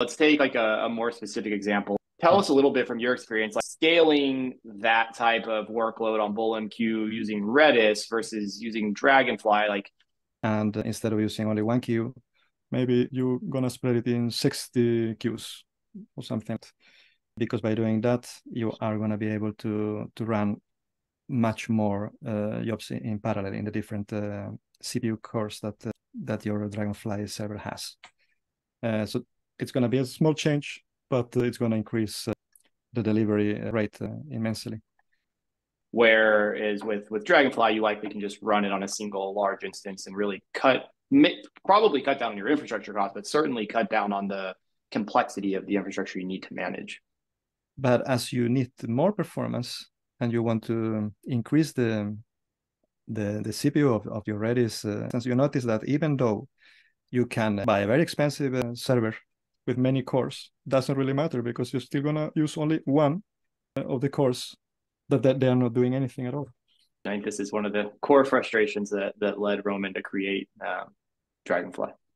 Let's take like a more specific example. Tell us a little bit from your experience, like scaling that type of workload on BullMQ using Redis versus using Dragonfly. And instead of using only one queue, maybe you're going to spread it in 60 queues or something. Because by doing that, you are going to be able to run much more jobs in parallel in the different CPU cores that your Dragonfly server has. So it's going to be a small change, but it's going to increase the delivery rate immensely. Whereas with Dragonfly, you likely can just run it on a single large instance and really probably cut down on your infrastructure costs, but certainly cut down on the complexity of the infrastructure you need to manage. But as you need more performance and you want to increase the CPU of your Redis, since you notice that even though you can buy a very expensive server with many cores, doesn't really matter because you're still going to use only one of the cores that they are not doing anything at all. I think this is one of the core frustrations that led Roman to create Dragonfly.